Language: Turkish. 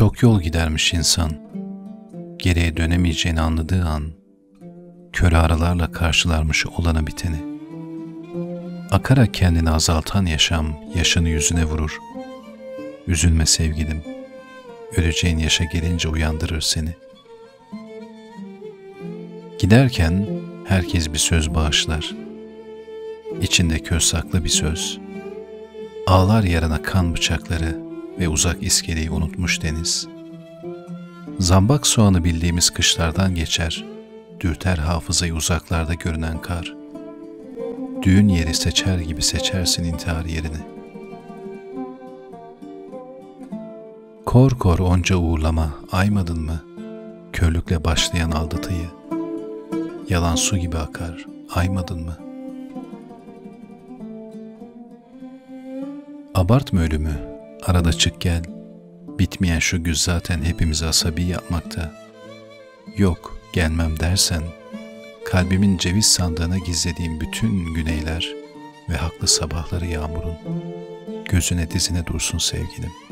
Çok yol gidermiş insan, geriye dönemeyeceğini anladığı an, köle aralarla karşılarmış olana biteni. Akarak kendini azaltan yaşam, yaşını yüzüne vurur. Üzülme sevgilim, öleceğin yaşa gelince uyandırır seni. Giderken herkes bir söz bağışlar. İçinde köz saklı bir söz. Ağlar yarına kan bıçakları ve uzak iskeleyi unutmuş deniz. Zambak soğanı bildiğimiz kışlardan geçer, dürter hafızayı uzaklarda görünen kar. Düğün yeri seçer gibi seçersin intihar yerini. Kor kor onca uğurlama, aymadın mı? Körlükle başlayan aldatıyı. Yalan su gibi akar, aymadın mı? Abartma ölümü, arada çık gel. Bitmeyen şu güz zaten hepimizi asabi yapmakta. Yok, gelmem dersen, kalbimin ceviz sandığına gizlediğim bütün güneyler ve haklı sabahları yağmurun gözüne dizine dursun sevgilim.